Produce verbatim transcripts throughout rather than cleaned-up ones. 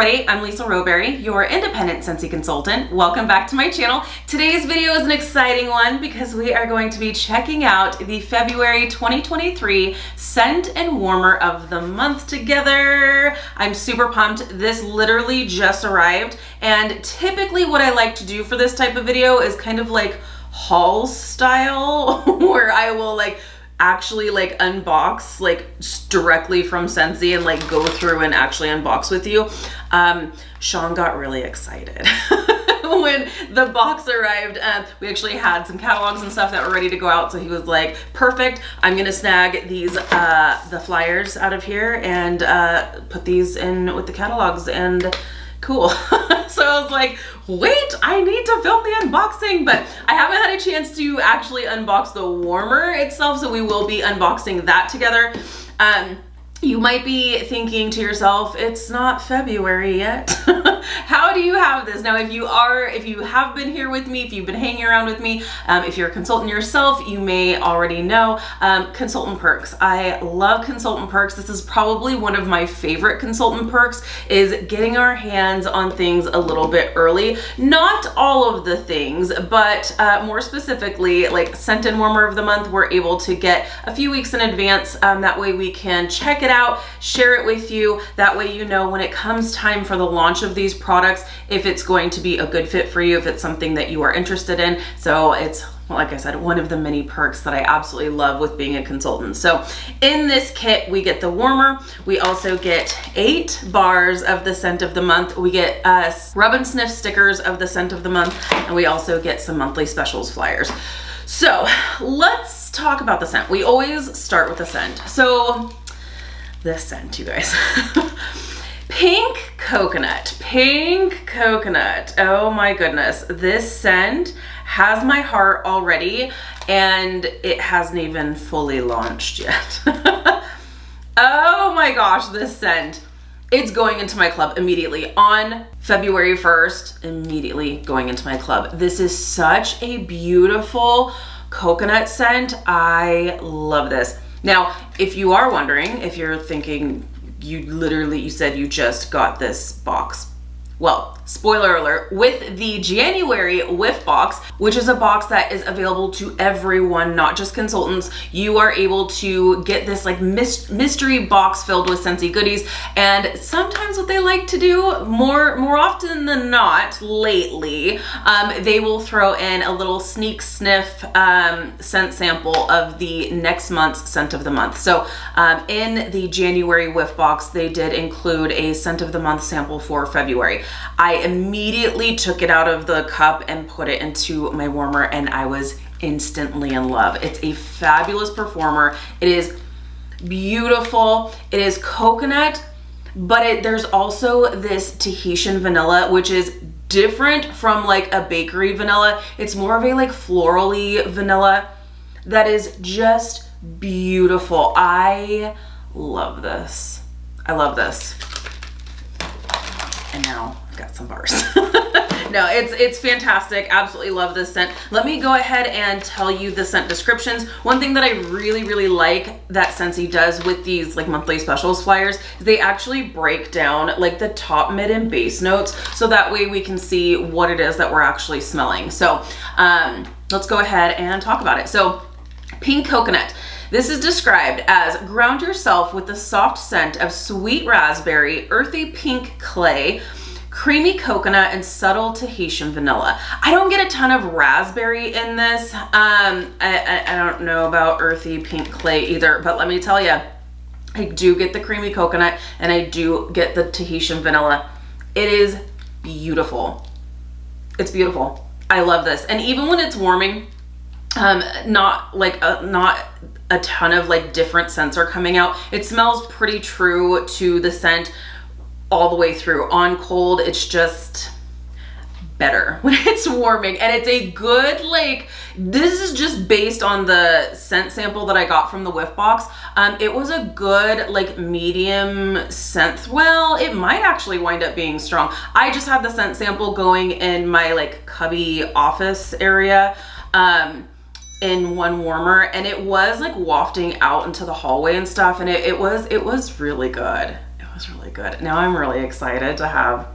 everybody, I'm Lisa Rowberry, your independent Scentsy consultant. Welcome back to my channel. Today's video is an exciting one because we are going to be checking out the February twenty twenty-three Scent and Warmer of the Month together. I'm super pumped. This literally just arrived, and typically what I like to do for this type of video is kind of like haul style where I will like actually like unbox like directly from Scentsy and like go through and actually unbox with you. Um, Sean got really excited when the box arrived. Uh, we actually had some catalogs and stuff that were ready to go out, so he was like, perfect, I'm gonna snag these uh, the flyers out of here and uh, put these in with the catalogs and cool. So I was like, wait, I need to film the unboxing, but I haven't had a chance to actually unbox the warmer itself, so we will be unboxing that together. Um, you might be thinking to yourself, it's not February yet. How do you have this? Now, if you are, if you have been here with me, if you've been hanging around with me, um, if you're a consultant yourself, you may already know, um, consultant perks. I love consultant perks. This is probably one of my favorite consultant perks, is getting our hands on things a little bit early. Not all of the things, but uh, more specifically, like Scent and Warmer of the Month, we're able to get a few weeks in advance. Um, that way we can check it out, share it with you. That way you know when it comes time for the launch of these products, if it's going to be a good fit for you, if it's something that you are interested in. So it's, well, like I said, one of the many perks that I absolutely love with being a consultant. So in this kit, we get the warmer. We also get eight bars of the Scent of the Month. We get uh, rub and sniff stickers of the Scent of the Month, and we also get some monthly specials flyers. So let's talk about the scent. We always start with the scent. So this scent, you guys. Pink Coconut, Pink Coconut. Oh my goodness. This scent has my heart already, and it hasn't even fully launched yet. Oh my gosh, this scent. It's going into my club immediately on February first, immediately going into my club. This is such a beautiful coconut scent. I love this. Now, if you are wondering, if you're thinking, you literally, you said you just got this box. Well, spoiler alert, with the January Whiff Box, which is a box that is available to everyone, not just consultants, you are able to get this like mystery box filled with Scentsy goodies. And sometimes what they like to do, more more often than not lately, um, they will throw in a little sneak sniff um, scent sample of the next month's Scent of the Month. So um, in the January Whiff Box, they did include a Scent of the Month sample for February. I immediately took it out of the cup and put it into my warmer, and I was instantly in love. It's a fabulous performer. It is beautiful. It is coconut, but it, there's also this Tahitian vanilla, which is different from like a bakery vanilla. It's more of a like florally vanilla that is just beautiful. I love this. I love this. And now I've got some bars. No, it's it's fantastic. Absolutely love this scent. Let me go ahead and tell you the scent descriptions. One thing that I really, really like that Scentsy does with these like monthly specials flyers is they actually break down like the top, mid, and base notes, so that way we can see what it is that we're actually smelling. So um, let's go ahead and talk about it. So Pink Coconut. This is described as ground yourself with the soft scent of sweet raspberry, earthy pink clay, creamy coconut, and subtle Tahitian vanilla. I don't get a ton of raspberry in this. Um, I, I, I don't know about earthy pink clay either, but let me tell you, I do get the creamy coconut and I do get the Tahitian vanilla. It is beautiful. It's beautiful. I love this. And even when it's warming, um, not like a, not a ton of like different scents are coming out. It smells pretty true to the scent all the way through. On cold, it's just better when it's warming, and it's a good like, this is just based on the scent sample that I got from the Whiff Box. Um, it was a good like medium scent. Well, it might actually wind up being strong. I just had the scent sample going in my like cubby office area. Um, in one warmer, and it was like wafting out into the hallway and stuff, and it, it was it was really good. It That was really good. Now I'm really excited to have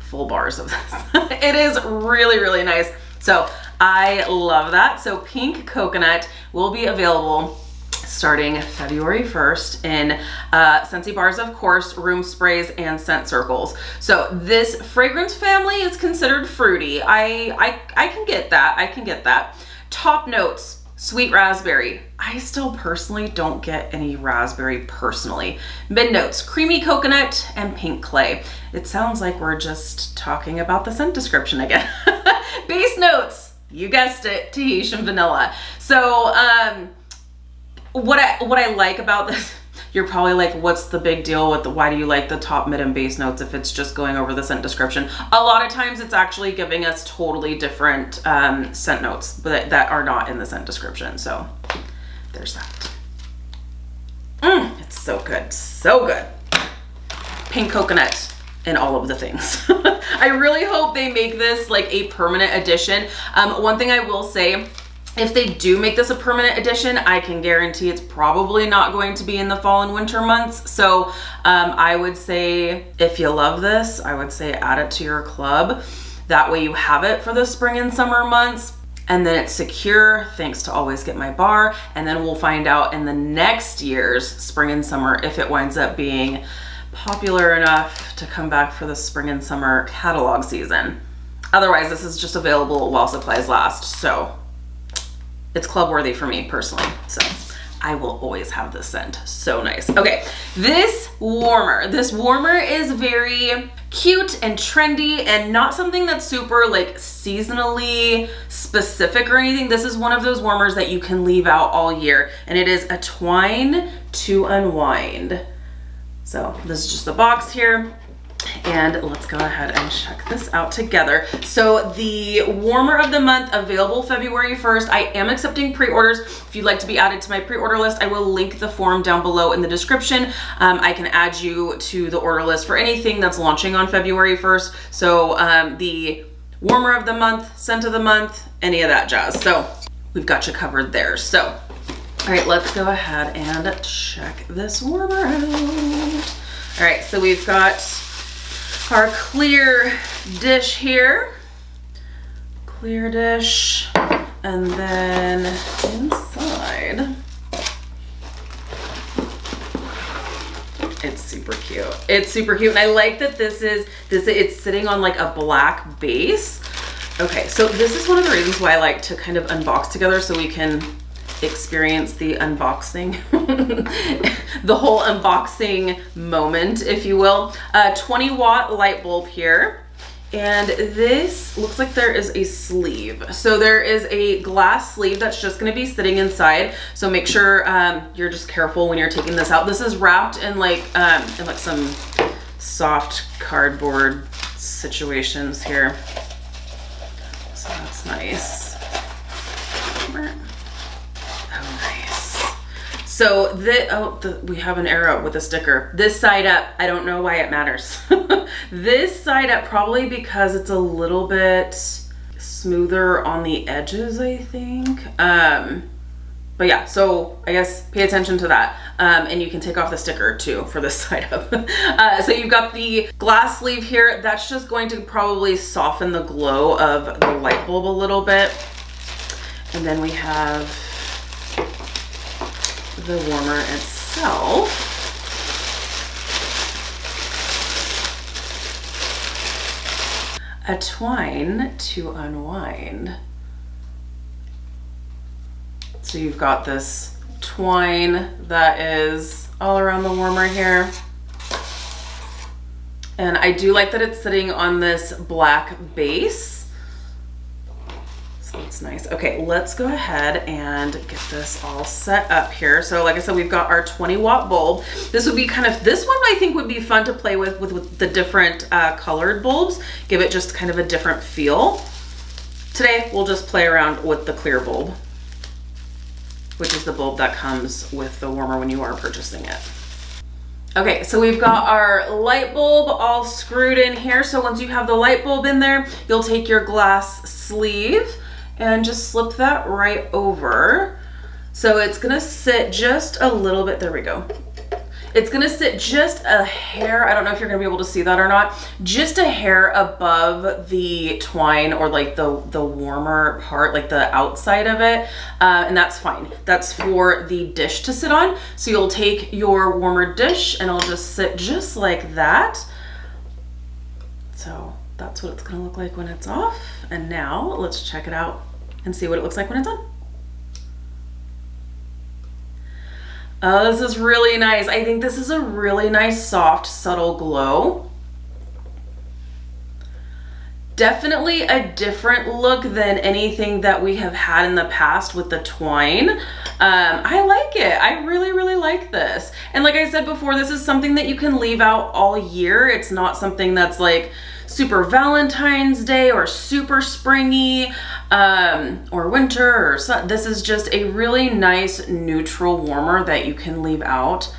full bars of this. It is really, really nice. So I love that. So Pink Coconut will be available starting February first in uh, Scentsy Bars, of course, room sprays, and scent circles. So this fragrance family is considered fruity. I, I, I can get that. I can get that. Top notes, sweet raspberry. I still personally don't get any raspberry personally. Mid notes, creamy coconut and pink clay. It sounds like we're just talking about the scent description again. Base notes, you guessed it, Tahitian vanilla. So, um, What I, what I like about this, you're probably like, what's the big deal with the, why do you like the top, mid, and base notes if it's just going over the scent description? A lot of times it's actually giving us totally different um, scent notes that, that are not in the scent description. So there's that. Mm, it's so good, so good. Pink Coconut and all of the things. I really hope they make this like a permanent addition. Um, one thing I will say, if they do make this a permanent addition, I can guarantee it's probably not going to be in the fall and winter months. So um, I would say if you love this, I would say add it to your club. That way you have it for the spring and summer months. And then it's secure, thanks to Always Get My Bar. And then we'll find out in the next year's spring and summer if it winds up being popular enough to come back for the spring and summer catalog season. Otherwise, this is just available while supplies last. So it's club worthy for me personally. So I will always have this scent. So nice. Okay. This warmer, this warmer is very cute and trendy and not something that's super like seasonally specific or anything. This is one of those warmers that you can leave out all year, and it is A Twine to Unwind. So this is just the box here. And let's go ahead and check this out together. So the warmer of the month, available February first. I am accepting pre-orders. If you'd like to be added to my pre-order list, I will link the form down below in the description. Um, I can add you to the order list for anything that's launching on February first. So um, the warmer of the month, scent of the month, any of that jazz. So we've got you covered there. So, all right, let's go ahead and check this warmer out. All right, so we've got our clear dish here, clear dish, and then inside, it's super cute. It's super cute, and I like that this is this. It's sitting on like a black base. Okay, so this is one of the reasons why I like to kind of unbox together so we can experience the unboxing, the whole unboxing moment, if you will. A twenty watt light bulb here, and this looks like there is a sleeve. So there is a glass sleeve that's just going to be sitting inside. So make sure um, you're just careful when you're taking this out. This is wrapped in like um, in like some soft cardboard situations here. So that's nice. So the, oh, the, we have an arrow with a sticker. This side up, I don't know why it matters. This side up, probably because it's a little bit smoother on the edges, I think. Um, but yeah, so I guess pay attention to that. Um, and you can take off the sticker too for this side up. uh, so you've got the glass sleeve here. That's just going to probably soften the glow of the light bulb a little bit. And then we have the warmer itself. A Twine to Unwind. So you've got this twine that is all around the warmer here. And I do like that it's sitting on this black base. So that's nice. Okay, let's go ahead and get this all set up here. So like I said, we've got our twenty watt bulb. This would be kind of, this one I think would be fun to play with with, with the different uh, colored bulbs, give it just kind of a different feel. Today, we'll just play around with the clear bulb, which is the bulb that comes with the warmer when you are purchasing it. Okay, so we've got our light bulb all screwed in here. So once you have the light bulb in there, you'll take your glass sleeve and just slip that right over. So it's gonna sit just a little bit, there we go. It's gonna sit just a hair, I don't know if you're gonna be able to see that or not, just a hair above the twine or like the, the warmer part, like the outside of it, uh, and that's fine. That's for the dish to sit on. So you'll take your warmer dish and I'll just sit just like that. So that's what it's gonna look like when it's off. And now let's check it out and see what it looks like when it's on. Oh, this is really nice. I think this is a really nice, soft, subtle glow. Definitely a different look than anything that we have had in the past with the twine. Um, I like it. I really, really like this. And like I said before, this is something that you can leave out all year. It's not something that's like super Valentine's Day or super springy um, or winter or sun. This is just a really nice neutral warmer that you can leave out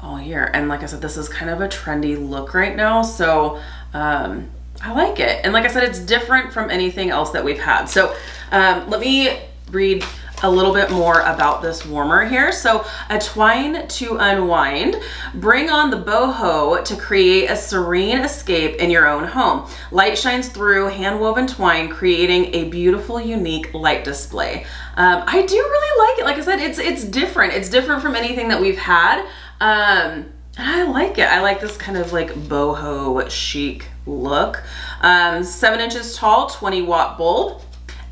all year. And like I said, this is kind of a trendy look right now. So um, I like it. And like I said, it's different from anything else that we've had. So um, let me read a little bit more about this warmer here. So, A Twine to Unwind. Bring on the boho to create a serene escape in your own home. Light shines through hand-woven twine, creating a beautiful, unique light display. Um, I do really like it. Like I said, it's it's different. It's different from anything that we've had. Um, I like it. I like this kind of like boho chic look. Um, seven inches tall, twenty watt bulb.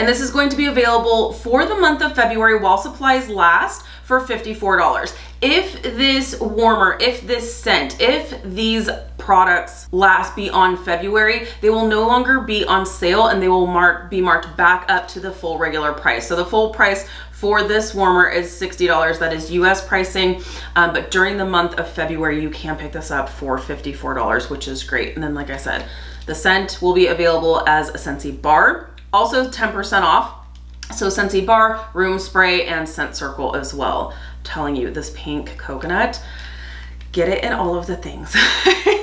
And this is going to be available for the month of February while supplies last for fifty-four dollars. If this warmer, if this scent, if these products last beyond February, they will no longer be on sale and they will mark be marked back up to the full regular price. So the full price for this warmer is sixty dollars. That is U S pricing. Um, but during the month of February, you can pick this up for fifty-four dollars, which is great. And then, like I said, the scent will be available as a Scentsy bar. Also ten percent off, so Scentsy Bar, Room Spray, and Scent Circle as well. I'm telling you, this pink coconut, get it in all of the things.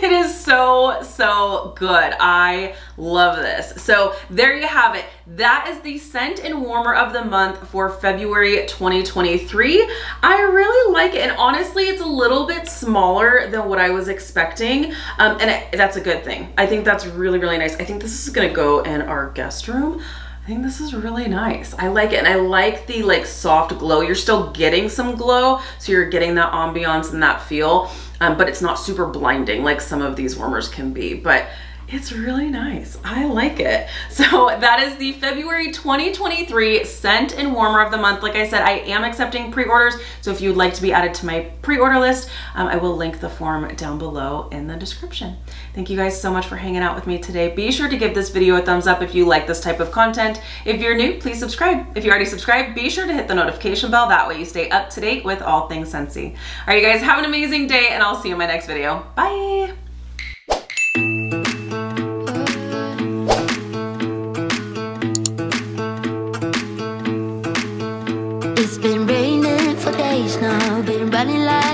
It is so, so good. I love this. So there you have it. That is the scent and warmer of the month for February twenty twenty-three. I really like it. And honestly, it's a little bit smaller than what I was expecting. Um, and it, that's a good thing. I think that's really, really nice. I think this is gonna go in our guest room. I think this is really nice. I like it. And I like the like soft glow. You're still getting some glow. So you're getting that ambiance and that feel, um, but it's not super blinding like some of these warmers can be, but it's really nice. I like it. So that is the February twenty twenty-three scent and warmer of the month. Like I said, I am accepting pre-orders. So if you'd like to be added to my pre-order list, um, I will link the form down below in the description. Thank you guys so much for hanging out with me today. Be sure to give this video a thumbs up if you like this type of content. If you're new, please subscribe. If you already subscribed, be sure to hit the notification bell. That way you stay up to date with all things Scentsy. All right, you guys, have an amazing day and I'll see you in my next video. Bye.